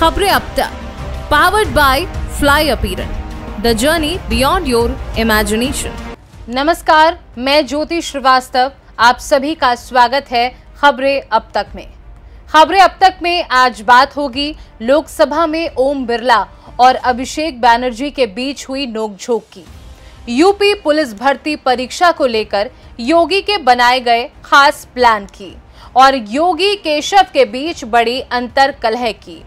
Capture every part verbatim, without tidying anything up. खबरें अब तक powered by fly apparent the journey beyond your imagination. नमस्कार, मैं ज्योति श्रीवास्तव, आप सभी का स्वागत है खबरें अब तक में। खबरें अब तक में आज बात होगी लोकसभा में ओम बिरला और अभिषेक बैनर्जी के बीच हुई नोकझोंक की। यूपी पुलिस भर्ती परीक्षा को लेकर योगी के बनाए गए खास प्लान की और योगी केशव के बीच बड़ी अंतर कलह की।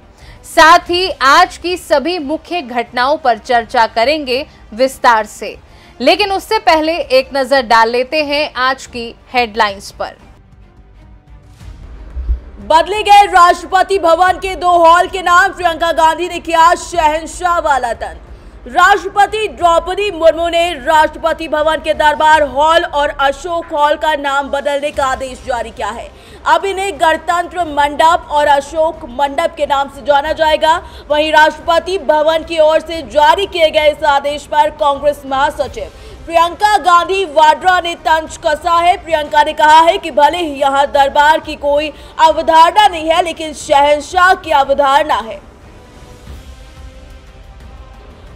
साथ ही आज की सभी मुख्य घटनाओं पर चर्चा करेंगे विस्तार से, लेकिन उससे पहले एक नजर डाल लेते हैं आज की हेडलाइंस पर। बदले गए राष्ट्रपति भवन के दो हॉल के नाम, प्रियंका गांधी ने किया शहंशाह वाला तंत्र। राष्ट्रपति द्रौपदी मुर्मू ने राष्ट्रपति भवन के दरबार हॉल और अशोक हॉल का नाम बदलने का आदेश जारी किया है। अब इन्हें गणतंत्र मंडप और अशोक मंडप के नाम से जाना जाएगा। वहीं राष्ट्रपति भवन की ओर से जारी किए गए इस आदेश पर कांग्रेस महासचिव प्रियंका गांधी वाड्रा ने तंज कसा है। प्रियंका ने कहा है कि भले ही यहां दरबार की कोई अवधारणा नहीं है, लेकिन शहंशाह की अवधारणा है।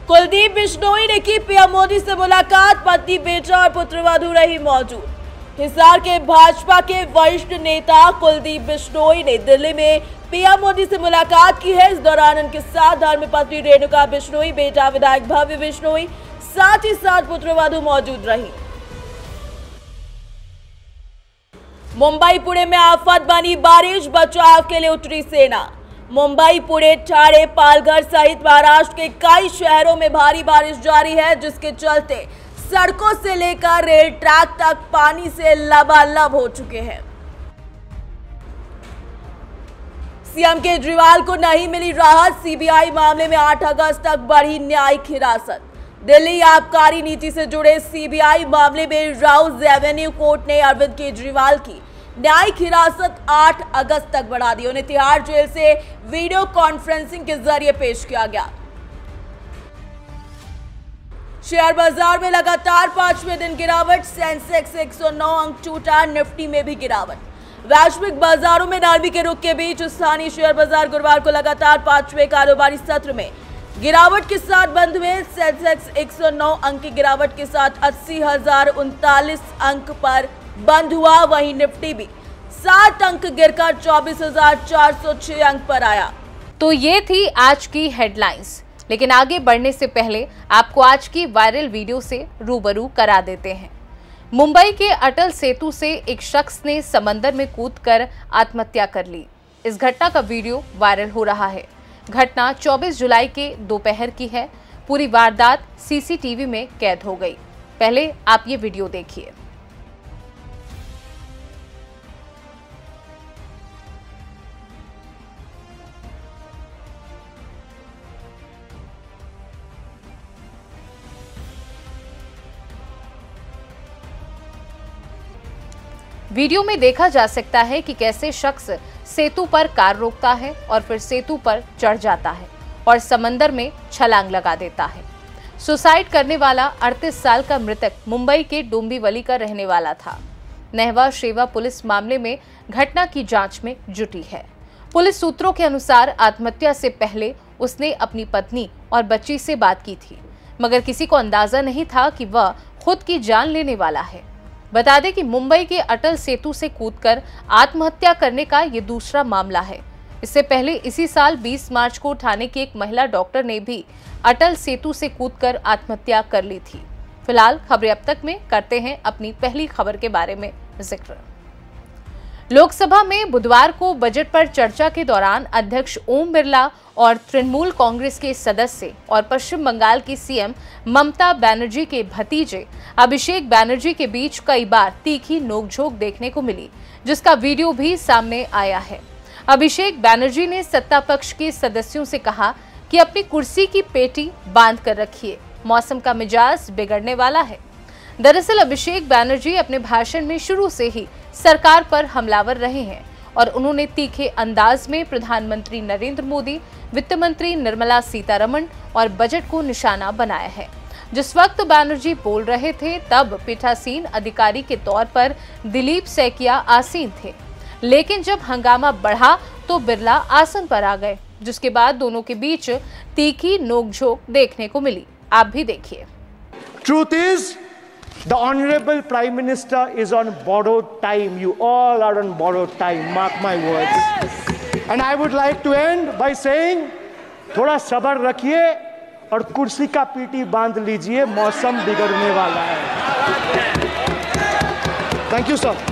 कुलदीप बिश्नोई ने की पीएम मोदी से मुलाकात, पत्नी, बेटा और पुत्रवधू रही मौजूद। हिसार के भाजपा के वरिष्ठ नेता कुलदीप बिश्नोई ने दिल्ली में पीएम मोदी से मुलाकात की है। इस दौरान उनके साथ धर्मपत्नी रेणुका बिश्नोई, बेटा विधायक भव्य बिश्नोई, साथ ही साथ पुत्रवधू मौजूद रही। मुंबई पुणे में आफत बनी बारिश, बचाव के लिए उतरी सेना। मुंबई, पुणे, ठाणे, पालघर सहित महाराष्ट्र के कई शहरों में भारी बारिश जारी है, जिसके चलते सड़कों से लेकर रेल ट्रैक तक पानी से लबालब हो चुके हैं। सीएम केजरीवाल को नहीं मिली राहत, सीबीआई मामले में आठ अगस्त तक बढ़ी न्यायिक हिरासत। दिल्ली आबकारी नीति से जुड़े सीबीआई मामले में राउज एवेन्यू कोर्ट ने अरविंद केजरीवाल की न्यायिक हिरासत आठ अगस्त तक बढ़ा दी। उन्हें तिहाड़ जेल से वीडियो कॉन्फ्रेंसिंग के जरिए पेश किया गया। शेयर बाजार में लगातार पांचवें दिन गिरावट, सेंसेक्स एक सौ नौ अंक टूटा, निफ्टी में भी गिरावट। वैश्विक बाजारों में नरमी के रुख के बीच स्थानीय शेयर बाजार गुरुवार को लगातार पांचवें कारोबारी सत्र में गिरावट के साथ बंद हुए। सेंसेक्स एक सौ नौ अंक की गिरावट के साथ अस्सी हजार उनतालीस अंक पर बंद हुआ। वहीं निफ्टी भी सात अंक गिरकर चौबीस हजार चार सौ छह अंक पर आया। तो ये थी आज की हेडलाइंस, लेकिन आगे बढ़ने से पहले आपको आज की वायरल वीडियो से रूबरू करा देते हैं। मुंबई के अटल सेतु से एक शख्स ने समंदर में कूदकर आत्महत्या कर ली। इस घटना का वीडियो वायरल हो रहा है। घटना चौबीस जुलाई के दोपहर की है। पूरी वारदात सीसीटीवी में कैद हो गई। पहले आप ये वीडियो देखिए। वीडियो में देखा जा सकता है कि कैसे शख्स सेतु पर कार रोकता है और फिर सेतु पर चढ़ जाता है और समंदर में छलांग लगा देता है। सुसाइड करने वाला अड़तीस साल का मृतक मुंबई के डोंबिवली का रहने वाला था। नेहवा शेवा पुलिस मामले में घटना की जांच में जुटी है। पुलिस सूत्रों के अनुसार आत्महत्या से पहले उसने अपनी पत्नी और बच्ची से बात की थी, मगर किसी को अंदाजा नहीं था कि वह खुद की जान लेने वाला है। बता दें कि मुंबई के अटल सेतु से कूदकर आत्महत्या करने का ये दूसरा मामला है। इससे पहले इसी साल बीस मार्च को ठाणे की एक महिला डॉक्टर ने भी अटल सेतु से कूदकर आत्महत्या कर ली थी। फिलहाल खबरें अब तक में करते हैं अपनी पहली खबर के बारे में जिक्र। लोकसभा में बुधवार को बजट पर चर्चा के दौरान अध्यक्ष ओम बिरला और तृणमूल कांग्रेस के सदस्य और पश्चिम बंगाल की सीएम ममता बनर्जी के भतीजे अभिषेक बनर्जी के बीच कई बार तीखी नोकझोंक देखने को मिली, जिसका वीडियो भी सामने आया है। अभिषेक बनर्जी ने सत्ता पक्ष के सदस्यों से कहा कि अपनी कुर्सी की पेटी बांध कर रखिए, मौसम का मिजाज बिगड़ने वाला है। दरअसल अभिषेक बनर्जी अपने भाषण में शुरू से ही सरकार पर हमलावर रहे हैं और उन्होंने तीखे अंदाज में प्रधानमंत्री नरेंद्र मोदी, वित्त मंत्री निर्मला सीतारमण और बजट को निशाना बनाया है। जिस वक्त बनर्जी बोल रहे थे, तब पीठासीन अधिकारी के तौर पर दिलीप सैकिया आसीन थे। लेकिन जब हंगामा बढ़ा तो बिरला आसन पर आ गए, जिसके बाद दोनों के बीच तीखी नोकझोंक देखने को मिली। आप भी देखिए। Truth is the honourable prime minister is on borrowed time. You all are on borrowed time, mark my words. And I would like to end by saying थोड़ा सब्र रखिए और कुर्सी का पीटी बांध लीजिए, मौसम बिगड़ने वाला है। Thank you sir.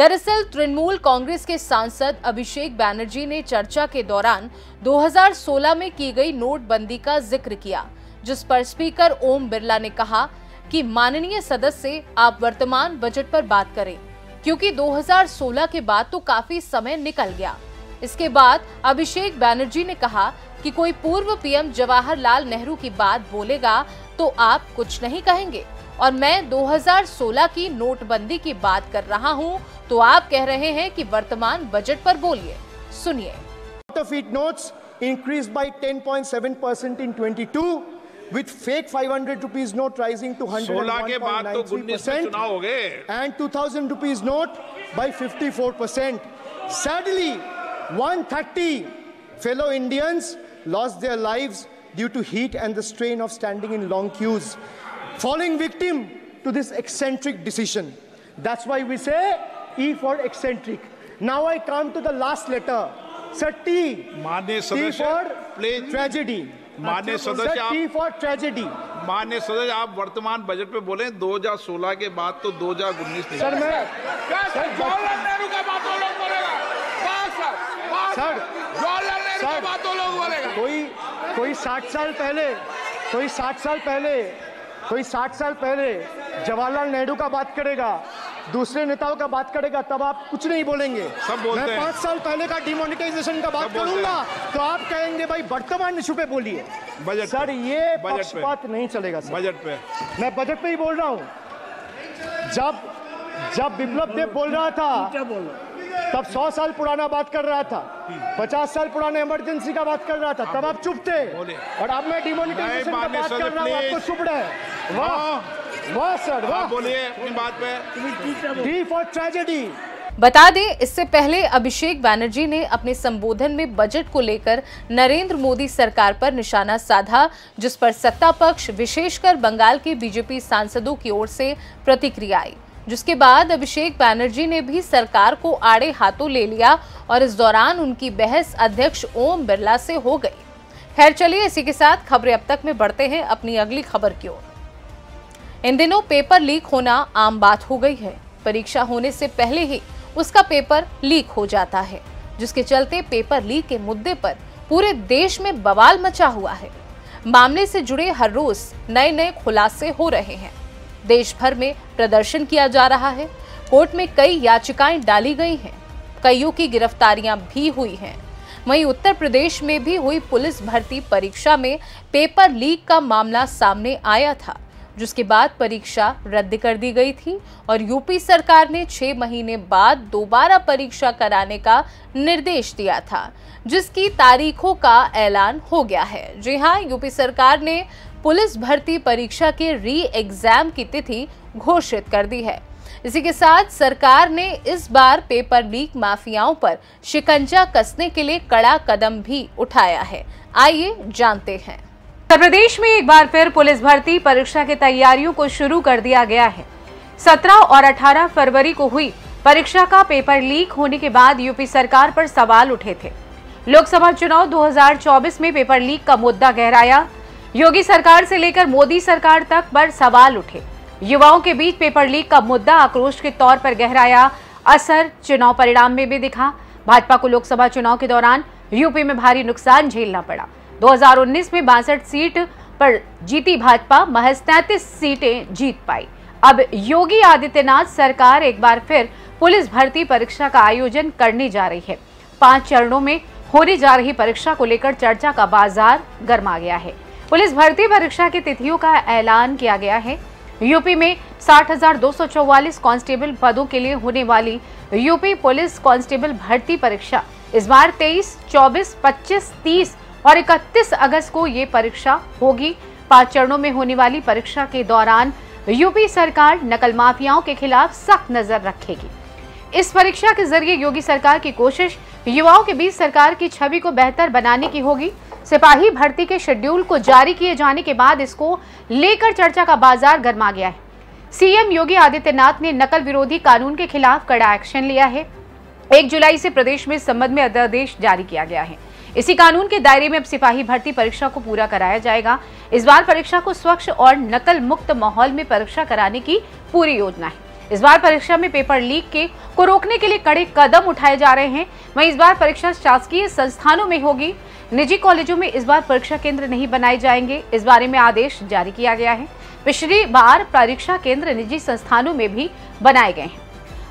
दरअसल तृणमूल कांग्रेस के सांसद अभिषेक बैनर्जी ने चर्चा के दौरान दो हज़ार सोलह में की गई नोटबंदी का जिक्र किया, जिस पर स्पीकर ओम बिरला ने कहा कि माननीय सदस्य, आप वर्तमान बजट पर बात करें, क्योंकि दो हज़ार सोलह के बाद तो काफी समय निकल गया। इसके बाद अभिषेक बैनर्जी ने कहा कि कोई पूर्व पीएम जवाहरलाल नेहरू की बात बोलेगा तो आप कुछ नहीं कहेंगे, और मैं दो हज़ार सोलह की नोटबंदी की बात कर रहा हूं, तो आप कह रहे हैं कि वर्तमान बजट पर बोलिए। सुनिए। Counterfeit notes increased by ten point seven percent in twenty-two, with fake five hundred rupees note rising to one hundred one point nine three percent के बाद तो उन्नीस में चुनाव हो गए, and two thousand rupees note by fifty-four percent. Sadly, one hundred thirty fellow Indians lost their lives due to heat and the strain of standing in long queues, falling victim to this eccentric decision. That's why we say E for eccentric. Now I come to the last letter. Sir, T. Maane sadasya, T for please. Tragedy. Maane sadasya, sir, T for tragedy. माननीय सदस्य, आप वर्तमान budget पे बोले, दो हज़ार सोलह के बाद तो दो हज़ार उन्नीस सर मैं सर जवाहरलाल नेहरू का बात तो लोग बोलेगा, सर जवाहरलाल नेहरू का बात तो लोग बोलेगा। कोई कोई साठ साल पहले कोई साठ साल पहले कोई साठ साल पहले जवाहरलाल नेहरू का बात करेगा, दूसरे नेताओं का बात करेगा, तब आप कुछ नहीं बोलेंगे। सब बोलते मैं पाँच साल पहले का डिमोनेटाइजेशन का बात करूंगा तो आप कहेंगे भाई वर्तमान इशू पे बोलिए। बजट सर ये पक्षपात नहीं चलेगा सर। बजट पे मैं बजट पे ही बोल रहा हूँ। जब जब विप्लव देव बोल रहा था तब सौ साल पुराना बात कर रहा था, पचास साल पुराने इमरजेंसी का बात कर रहा था, तब आप चुप थे, और अब मैं डिमोनेटाइजेशन का बात कर रहा हूँ, आपको चुप रहे। वाह वाह सर वाह, बोलिए अपनी बात पे। D for tragedy. बता दें, इससे पहले अभिषेक बैनर्जी ने अपने संबोधन में बजट को लेकर नरेंद्र मोदी सरकार पर निशाना साधा, जिस पर सत्ता पक्ष विशेषकर बंगाल के बीजेपी सांसदों की ओर से प्रतिक्रिया आई, जिसके बाद अभिषेक बैनर्जी ने भी सरकार को आड़े हाथों ले लिया और इस दौरान उनकी बहस अध्यक्ष ओम बिरला से हो गई। खैर चलिए, इसी के साथ खबरें अब तक में बढ़ते हैं अपनी अगली खबर की ओर। इन दिनों पेपर लीक होना आम बात हो गई है। परीक्षा होने से पहले ही उसका पेपर लीक हो जाता है, जिसके चलते पेपर लीक के मुद्दे पर पूरे देश में बवाल मचा हुआ है। मामले से जुड़े हर रोज नए नए खुलासे हो रहे हैं। देश भर में प्रदर्शन किया जा रहा है, कोर्ट में कई याचिकाएं डाली गई हैं, कईयों की गिरफ्तारियां भी हुई हैं। वहीं उत्तर प्रदेश में भी हुई पुलिस भर्ती परीक्षा में पेपर लीक का मामला सामने आया था, जिसके बाद परीक्षा रद्द कर दी गई थी और यूपी सरकार ने छह महीने बाद दोबारा परीक्षा कराने का निर्देश दिया था, जिसकी तारीखों का ऐलान हो गया है। जी हाँ, यूपी सरकार ने पुलिस भर्ती परीक्षा के री एग्जाम की तिथि घोषित कर दी है। इसी के साथ सरकार ने इस बार पेपर लीक माफियाओं पर शिकंजा कसने के लिए कड़ा कदम भी उठाया है। आइए जानते हैं। उत्तर प्रदेश में एक बार फिर पुलिस भर्ती परीक्षा की तैयारियों को शुरू कर दिया गया है। सत्रह और अठारह फरवरी को हुई परीक्षा का पेपर लीक होने के बाद यूपी सरकार पर सवाल उठे थे। लोकसभा चुनाव दो हज़ार चौबीस में पेपर लीक का मुद्दा गहराया। योगी सरकार से लेकर मोदी सरकार तक पर सवाल उठे। युवाओं के बीच पेपर लीक का मुद्दा आक्रोश के तौर पर गहराया। असर चुनाव परिणाम में भी दिखा। भाजपा को लोकसभा चुनाव के दौरान यूपी में भारी नुकसान झेलना पड़ा। दो हज़ार उन्नीस में बासठ सीट पर जीती भाजपा, महज तैंतीस सीटें जीत पाई। अब योगी आदित्यनाथ सरकार एक बार फिर पुलिस भर्ती परीक्षा का आयोजन करने जा रही है। पांच चरणों में होने जा रही परीक्षा को लेकर चर्चा का बाजार गर्मा गया है। पुलिस भर्ती परीक्षा की तिथियों का ऐलान किया गया है। यूपी में साठ हजार दो सौ चौवालीस कांस्टेबल पदों के लिए होने वाली यूपी पुलिस कांस्टेबल भर्ती परीक्षा इस बार तेईस, चौबीस, पच्चीस, तीस और इकतीस अगस्त को ये परीक्षा होगी। पांच चरणों में होने वाली परीक्षा के दौरान यूपी सरकार नकल माफियाओं के खिलाफ सख्त नजर रखेगी। इस परीक्षा के जरिए योगी सरकार की कोशिश युवाओं के बीच सरकार की छवि को बेहतर बनाने की होगी। सिपाही भर्ती के शेड्यूल को जारी किए जाने के बाद इसको लेकर चर्चा का बाजार गर्मा गया है। सीएम योगी आदित्यनाथ ने नकल विरोधी कानून के खिलाफ कड़ा एक्शन लिया है। एक जुलाई से प्रदेश में इस संबंध में अध्यादेश जारी किया गया है। इसी कानून के दायरे में अब सिपाही भर्ती परीक्षा को पूरा कराया जाएगा। इस बार परीक्षा को स्वच्छ और नकल मुक्त माहौल में परीक्षा कराने की पूरी योजना है। इस बार परीक्षा में पेपर लीक के को रोकने के लिए कड़े कदम उठाए जा रहे हैं। वहीं इस बार परीक्षा शासकीय संस्थानों में होगी। निजी कॉलेजों में इस बार परीक्षा केंद्र नहीं बनाए जाएंगे। इस बारे में आदेश जारी किया गया है। पिछली बार परीक्षा केंद्र निजी संस्थानों में भी बनाए गए हैं।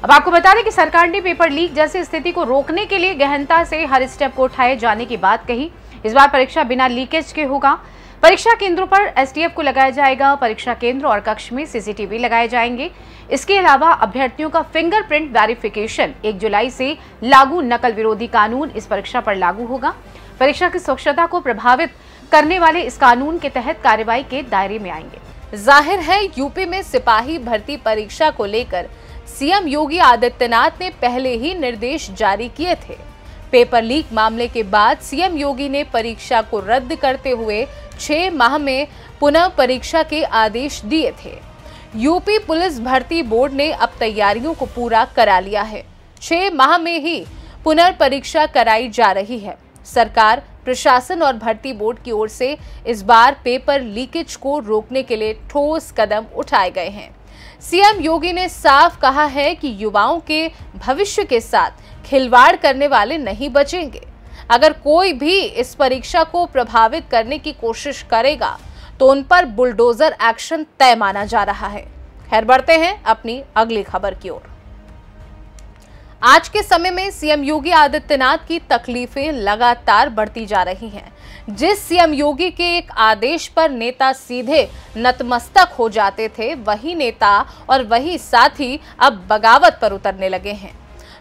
अब आपको बता दें कि सरकार ने पेपर लीक जैसी स्थिति को रोकने के लिए गहनता से हर स्टेप को उठाए जाने की बात कही। इस बार परीक्षा बिना लीकेज के होगा। परीक्षा केंद्रों पर एसटीएफ को लगाया जाएगा। परीक्षा केंद्र और कक्ष में सीसीटीवी लगाए जाएंगे। इसके अलावा अभ्यर्थियों का फिंगरप्रिंट वेरिफिकेशन एक जुलाई से लागू नकल विरोधी कानून इस परीक्षा पर लागू होगा। परीक्षा की स्वच्छता को प्रभावित करने वाले इस कानून के तहत कार्रवाई के दायरे में आएंगे। जाहिर है यूपी में सिपाही भर्ती परीक्षा को लेकर सीएम योगी आदित्यनाथ ने पहले ही निर्देश जारी किए थे। पेपर लीक मामले के बाद सीएम योगी ने परीक्षा को रद्द करते हुए छह माह में पुनः परीक्षा के आदेश दिए थे। यूपी पुलिस भर्ती बोर्ड ने अब तैयारियों को पूरा करा लिया है। छह माह में ही पुनर्परीक्षा कराई जा रही है। सरकार, प्रशासन और भर्ती बोर्ड की ओर से इस बार पेपर लीकेज को रोकने के लिए ठोस कदम उठाए गए हैं। सीएम योगी ने साफ कहा है कि युवाओं के भविष्य के साथ खिलवाड़ करने वाले नहीं बचेंगे। अगर कोई भी इस परीक्षा को प्रभावित करने की कोशिश करेगा तो उन पर बुलडोजर एक्शन तय माना जा रहा है। खैर, बढ़ते हैं अपनी अगली खबर की ओर। आज के समय में सीएम योगी आदित्यनाथ की तकलीफें लगातार बढ़ती जा रही हैं। जिस सीएम योगी के एक आदेश पर नेता सीधे नतमस्तक हो जाते थे, वही नेता और वही साथी अब बगावत पर उतरने लगे हैं।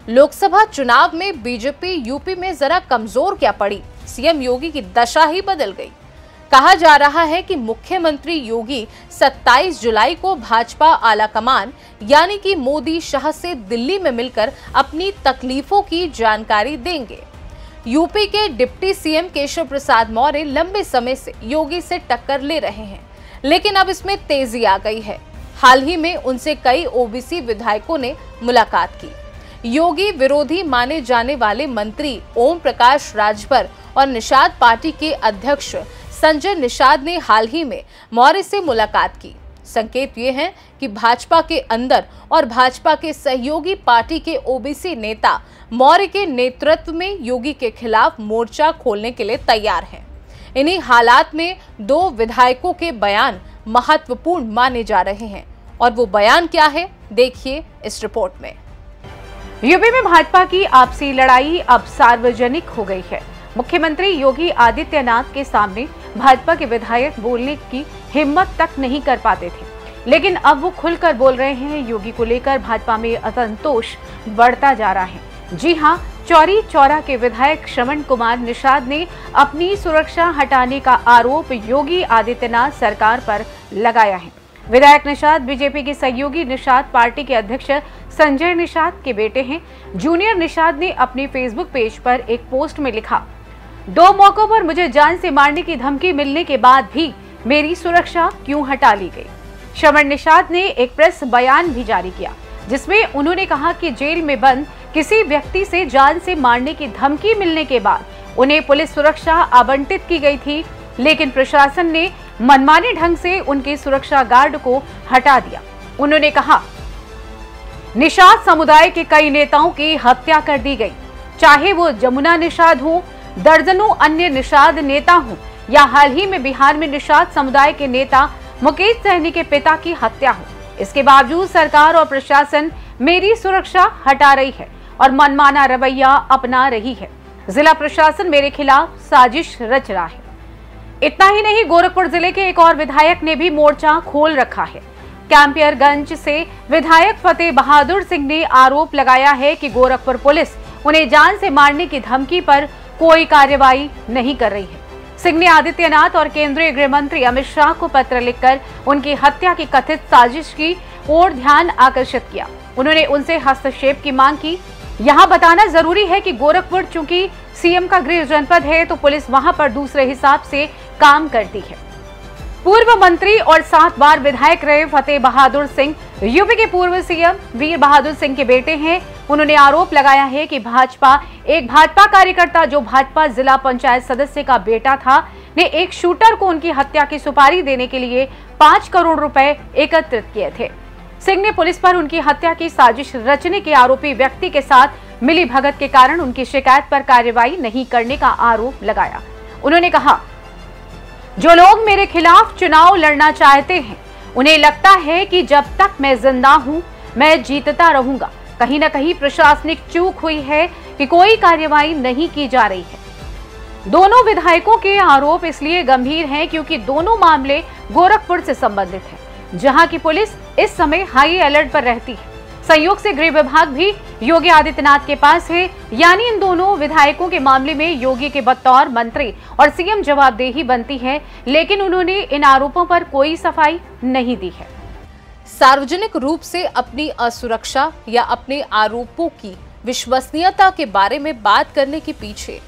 लोकसभा चुनाव में बीजेपी यूपी में जरा कमजोर क्या पड़ी, सीएम योगी की दशा ही बदल गई। कहा जा रहा है कि मुख्यमंत्री योगी सत्ताईस जुलाई को भाजपा आलाकमान यानी कि मोदी शाह से दिल्ली में मिलकर अपनी तकलीफों की जानकारी देंगे। यूपी के डिप्टी सीएम केशव प्रसाद मौर्य लंबे समय से योगी से टक्कर ले रहे हैं, लेकिन अब इसमें तेजी आ गई है। हाल ही में उनसे कई ओबीसी विधायकों ने मुलाकात की। योगी विरोधी माने जाने वाले मंत्री ओम प्रकाश राजभर और निषाद पार्टी के अध्यक्ष संजय निषाद ने हाल ही में मौर्य से मुलाकात की। संकेत ये हैं कि भाजपा के अंदर और भाजपा के सहयोगी पार्टी के ओबीसी नेता मौर्य के नेतृत्व में योगी के खिलाफ मोर्चा खोलने के लिए तैयार हैं। इन्हीं हालात में दो विधायकों के बयान महत्वपूर्ण माने जा रहे हैं, और वो बयान क्या है, देखिए इस रिपोर्ट में। यूपी में भाजपा की आपसी लड़ाई अब सार्वजनिक हो गई है। मुख्यमंत्री योगी आदित्यनाथ के सामने भाजपा के विधायक बोलने की हिम्मत तक नहीं कर पाते थे, लेकिन अब वो खुलकर बोल रहे हैं। योगी को लेकर भाजपा में असंतोष बढ़ता जा रहा है। जी हां, चौरी चौरा के विधायक श्रवण कुमार निषाद ने अपनी सुरक्षा हटाने का आरोप योगी आदित्यनाथ सरकार पर लगाया है। विधायक निषाद बीजेपी के सहयोगी निषाद पार्टी के अध्यक्ष संजय निषाद के बेटे हैं। जूनियर निषाद ने अपने फेसबुक पेज पर एक पोस्ट में लिखा, दो मौकों पर मुझे जान से मारने की धमकी मिलने के बाद भी मेरी सुरक्षा क्यों हटा ली गई। श्रवण निषाद ने एक प्रेस बयान भी जारी किया, जिसमें उन्होंने कहा कि जेल में बंद किसी व्यक्ति से जान से मारने की धमकी मिलने के बाद उन्हें पुलिस सुरक्षा आवंटित की गई थी, लेकिन प्रशासन ने मनमाने ढंग से उनके सुरक्षा गार्ड को हटा दिया। उन्होंने कहा, निषाद समुदाय के कई नेताओं की हत्या कर दी गई, चाहे वो जमुना निषाद हो, दर्जनों अन्य निषाद नेता हो, या हाल ही में बिहार में निषाद समुदाय के नेता मुकेश सहनी के पिता की हत्या हो। इसके बावजूद सरकार और प्रशासन मेरी सुरक्षा हटा रही है और मनमाना रवैया अपना रही है। जिला प्रशासन मेरे खिलाफ साजिश रच रहा है। इतना ही नहीं, गोरखपुर जिले के एक और विधायक ने भी मोर्चा खोल रखा है। कैंपियरगंज से विधायक फतेह बहादुर सिंह ने आरोप लगाया है कि गोरखपुर पुलिस उन्हें जान से मारने की धमकी पर कोई कार्रवाई नहीं कर रही है। सिंह ने आदित्यनाथ और केंद्रीय गृह मंत्री अमित शाह को पत्र लिखकर उनकी हत्या की कथित साजिश की ओर ध्यान आकर्षित किया। उन्होंने उनसे हस्तक्षेप की मांग की। यहाँ बताना जरूरी है कि गोरखपुर चूंकि सीएम का गृह जनपद है तो पुलिस वहां पर दूसरे हिसाब से काम करती है। पूर्व मंत्री और सात बार विधायक रहे फतेह बहादुर सिंह यूपी के पूर्व सीएम वीर बहादुर सिंह के बेटे हैं। उन्होंने आरोप लगाया है कि भाजपा एक भाजपा कार्यकर्ता जो भाजपा जिला पंचायत सदस्य का बेटा था ने एक शूटर को उनकी हत्या की सुपारी देने के लिए पांच करोड़ रुपए एकत्रित किए थे। सिंह ने पुलिस पर उनकी हत्या की साजिश रचने के आरोपी व्यक्ति के साथ मिलीभगत के कारण उनकी शिकायत पर कार्रवाई नहीं करने का आरोप लगाया। उन्होंने कहा, जो लोग मेरे खिलाफ चुनाव लड़ना चाहते हैं उन्हें लगता है कि जब तक मैं जिंदा हूं मैं जीतता रहूंगा। कहीं ना कहीं प्रशासनिक चूक हुई है कि कोई कार्रवाई नहीं की जा रही है। दोनों विधायकों के आरोप इसलिए गंभीर हैं क्योंकि दोनों मामले गोरखपुर से संबंधित हैं, जहां की पुलिस इस समय हाई अलर्ट पर रहती है। संयोग से गृह विभाग भी योगी आदित्यनाथ के पास है, यानी इन दोनों विधायकों के मामले में योगी के बतौर मंत्री और सीएम जवाबदेही बनती है, लेकिन उन्होंने इन आरोपों पर कोई सफाई नहीं दी है। सार्वजनिक रूप से अपनी असुरक्षा या अपने आरोपों की विश्वसनीयता के बारे में बात करने के पीछे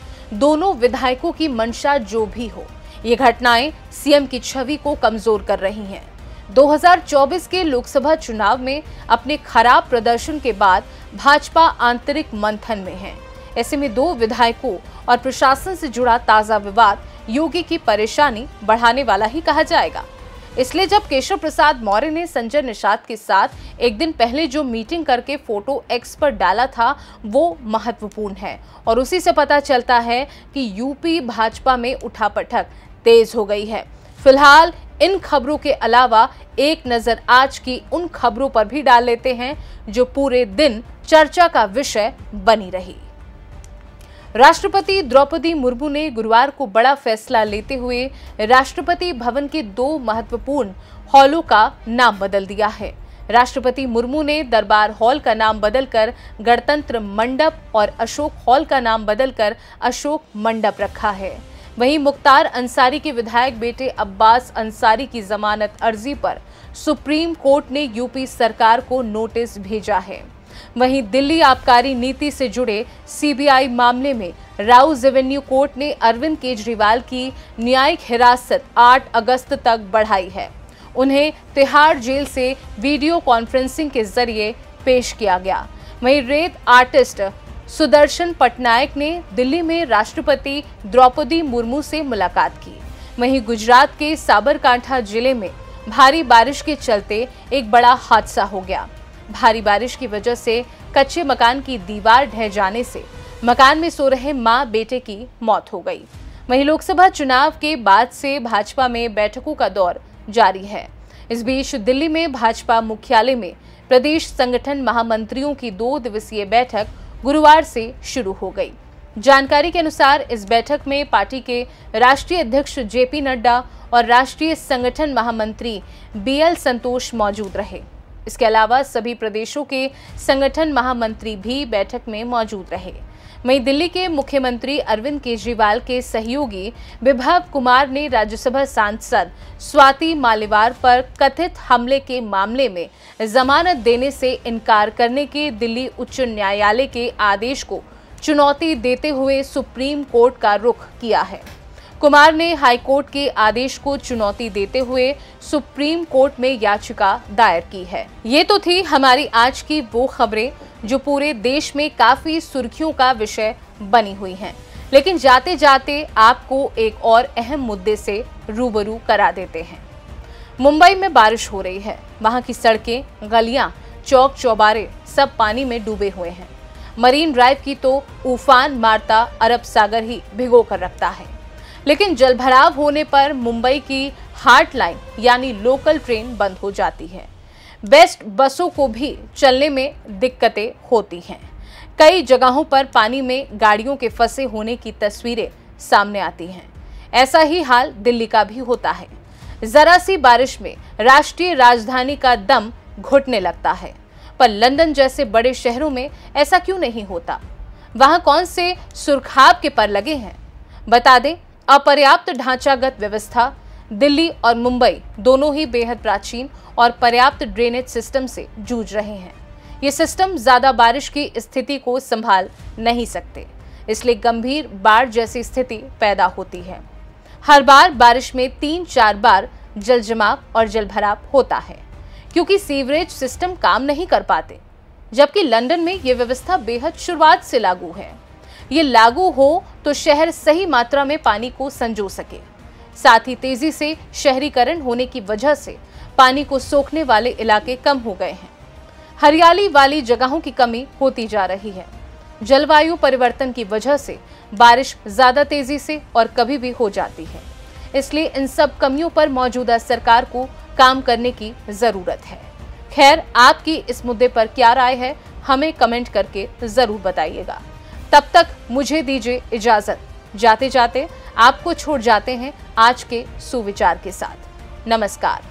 दोनों विधायकों की मंशा जो भी हो, ये घटनाएं सीएम की छवि को कमजोर कर रही हैं। दो हज़ार चौबीस के लोकसभा चुनाव में अपने खराब प्रदर्शन के बाद भाजपा आंतरिक मंथन में है। ऐसे में दो विधायकों और प्रशासन से जुड़ा ताजा विवाद योगी की परेशानी बढ़ाने वाला ही कहा जाएगा। इसलिए जब केशव प्रसाद मौर्य ने संजय निषाद के साथ एक दिन पहले जो मीटिंग करके फोटो एक्स पर डाला था वो महत्वपूर्ण है और उसी से पता चलता है कि यूपी भाजपा में उठापटक तेज हो गई है। फिलहाल इन खबरों के अलावा एक नज़र आज की उन खबरों पर भी डाल लेते हैं जो पूरे दिन चर्चा का विषय बनी रही। राष्ट्रपति द्रौपदी मुर्मू ने गुरुवार को बड़ा फैसला लेते हुए राष्ट्रपति भवन के दो महत्वपूर्ण हॉलों का नाम बदल दिया है। राष्ट्रपति मुर्मू ने दरबार हॉल का नाम बदलकर गणतंत्र मंडप और अशोक हॉल का नाम बदलकर अशोक मंडप रखा है। वहीं मुख्तार अंसारी के विधायक बेटे अब्बास अंसारी की जमानत अर्जी पर सुप्रीम कोर्ट ने यूपी सरकार को नोटिस भेजा है। वहीं दिल्ली आबकारी नीति से जुड़े सीबीआई मामले में राउज रेवेन्यू कोर्ट ने अरविंद केजरीवाल की न्यायिक हिरासत आठ अगस्त तक बढ़ाई है। उन्हें तिहाड़ जेल से वीडियो कॉन्फ्रेंसिंग के जरिए पेश किया गया। वहीं रेत आर्टिस्ट सुदर्शन पटनायक ने दिल्ली में राष्ट्रपति द्रौपदी मुर्मू से मुलाकात की। वहीं गुजरात के साबरकांठा जिले में भारी बारिश के चलते एक बड़ा हादसा हो गया। भारी बारिश की वजह से कच्चे मकान की दीवार ढह जाने से मकान में सो रहे मां बेटे की मौत हो गई। वहीं लोकसभा चुनाव के बाद से भाजपा में बैठकों का दौर जारी है। इस बीच दिल्ली में भाजपा मुख्यालय में प्रदेश संगठन महामंत्रियों की दो दिवसीय बैठक गुरुवार से शुरू हो गई। जानकारी के अनुसार इस बैठक में पार्टी के राष्ट्रीय अध्यक्ष जेपी नड्डा और राष्ट्रीय संगठन महामंत्री बीएल संतोष मौजूद रहे। इसके अलावा सभी प्रदेशों के संगठन महामंत्री भी बैठक में मौजूद रहे। वहीं दिल्ली के मुख्यमंत्री अरविंद केजरीवाल के सहयोगी विभव कुमार ने राज्यसभा सांसद स्वाति मालिवाल पर कथित हमले के मामले में जमानत देने से इनकार करने के दिल्ली उच्च न्यायालय के आदेश को चुनौती देते हुए सुप्रीम कोर्ट का रुख किया है। कुमार ने हाईकोर्ट के आदेश को चुनौती देते हुए सुप्रीम कोर्ट में याचिका दायर की है। ये तो थी हमारी आज की वो खबरें जो पूरे देश में काफी सुर्खियों का विषय बनी हुई हैं। लेकिन जाते जाते आपको एक और अहम मुद्दे से रूबरू करा देते हैं। मुंबई में बारिश हो रही है। वहां की सड़कें, गलियां, चौक चौबारे सब पानी में डूबे हुए हैं। मरीन ड्राइव की तो उफान मारता अरब सागर ही भिगो कर रखता है। लेकिन जलभराव होने पर मुंबई की हार्ट लाइन यानी लोकल ट्रेन बंद हो जाती है। बेस्ट बसों को भी चलने में दिक्कतें होती हैं। कई जगहों पर पानी में गाड़ियों के फंसे होने की तस्वीरें सामने आती हैं। ऐसा ही हाल दिल्ली का भी होता है। जरा सी बारिश में राष्ट्रीय राजधानी का दम घुटने लगता है, पर लंदन जैसे बड़े शहरों में ऐसा क्यों नहीं होता? वहाँ कौन से सुरखाब के पर लगे हैं? बता दें, अपर्याप्त ढांचागत व्यवस्था, दिल्ली और मुंबई दोनों ही बेहद प्राचीन और पर्याप्त ड्रेनेज सिस्टम से जूझ रहे हैं। ये सिस्टम ज़्यादा बारिश की स्थिति को संभाल नहीं सकते, इसलिए गंभीर बाढ़ जैसी स्थिति पैदा होती है। हर बार बारिश में तीन चार बार जल जमाव और जल भराव होता है क्योंकि सीवरेज सिस्टम काम नहीं कर पाते। जबकि लंदन में ये व्यवस्था बेहद शुरुआत से लागू है। ये लागू हो तो शहर सही मात्रा में पानी को संजो सके। साथ ही तेजी से शहरीकरण होने की वजह से पानी को सोखने वाले इलाके कम हो गए हैं। हरियाली वाली जगहों की कमी होती जा रही है। जलवायु परिवर्तन की वजह से बारिश ज़्यादा तेजी से और कभी भी हो जाती है। इसलिए इन सब कमियों पर मौजूदा सरकार को काम करने की ज़रूरत है। खैर, आपकी इस मुद्दे पर क्या राय है, हमें कमेंट करके ज़रूर बताइएगा। तब तक मुझे दीजिए इजाज़त। जाते जाते आपको छोड़ जाते हैं आज के सुविचार के साथ। नमस्कार।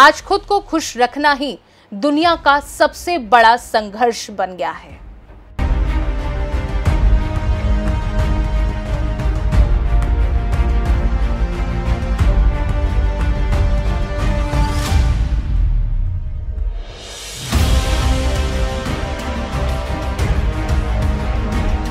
आज खुद को खुश रखना ही दुनिया का सबसे बड़ा संघर्ष बन गया है।